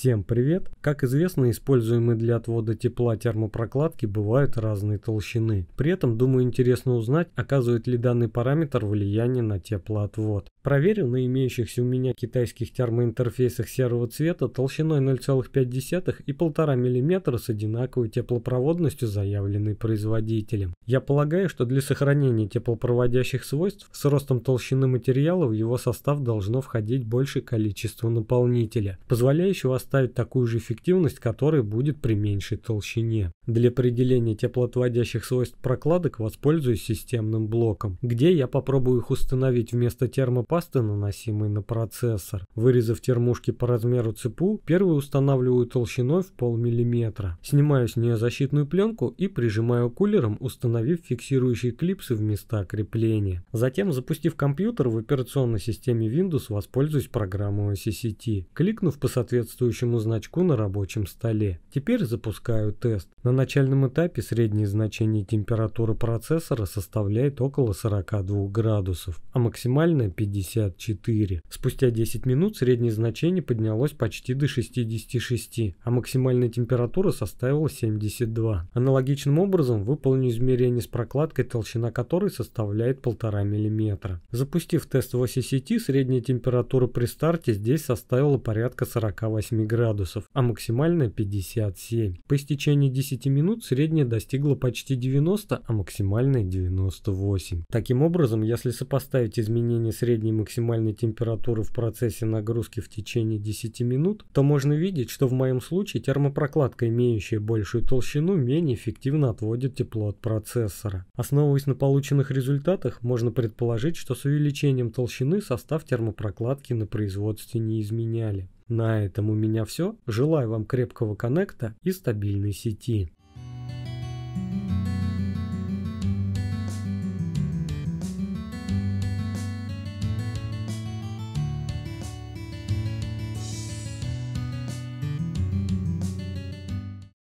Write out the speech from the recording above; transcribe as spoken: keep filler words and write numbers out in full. Всем привет! Как известно, используемые для отвода тепла термопрокладки бывают разной толщины. При этом, думаю, интересно узнать, оказывает ли данный параметр влияние на теплоотвод. Проверил на имеющихся у меня китайских термоинтерфейсах серого цвета толщиной ноль целых пять десятых и полтора миллиметра с одинаковой теплопроводностью, заявленной производителем. Я полагаю, что для сохранения теплопроводящих свойств с ростом толщины материала в его состав должно входить большее количество наполнителя, позволяющего оставить такую же эффективность, которая будет при меньшей толщине. Для определения теплоотводящих свойств прокладок воспользуюсь системным блоком, где я попробую их установить вместо термопроводов пасты, наносимой на процессор. Вырезав термушки по размеру цепу, первую устанавливаю толщиной в полмиллиметра. Снимаю с нее защитную пленку и прижимаю кулером, установив фиксирующие клипсы в места крепления. Затем, запустив компьютер в операционной системе Windows, воспользуюсь программой о си си ти, кликнув по соответствующему значку на рабочем столе. Теперь запускаю тест. На начальном этапе среднее значение температуры процессора составляет около сорока двух градусов, а максимальная пятьдесят. пятьдесят четыре. Спустя десять минут среднее значение поднялось почти до шестидесяти шести, а максимальная температура составила семьдесят два. Аналогичным образом выполню измерение с прокладкой, толщина которой составляет полтора миллиметра. Запустив тест в о си си ти, средняя температура при старте здесь составила порядка сорока восьми градусов, а максимальная пятьдесят семь. По истечении десяти минут средняя достигла почти девяноста, а максимальная девяносто восемь. Таким образом, если сопоставить изменения средней средней максимальной температуры в процессе нагрузки в течение десяти минут, то можно видеть, что в моем случае термопрокладка, имеющая большую толщину, менее эффективно отводит тепло от процессора. Основываясь на полученных результатах, можно предположить, что с увеличением толщины состав термопрокладки на производстве не изменяли. На этом у меня все. Желаю вам крепкого коннекта и стабильной сети.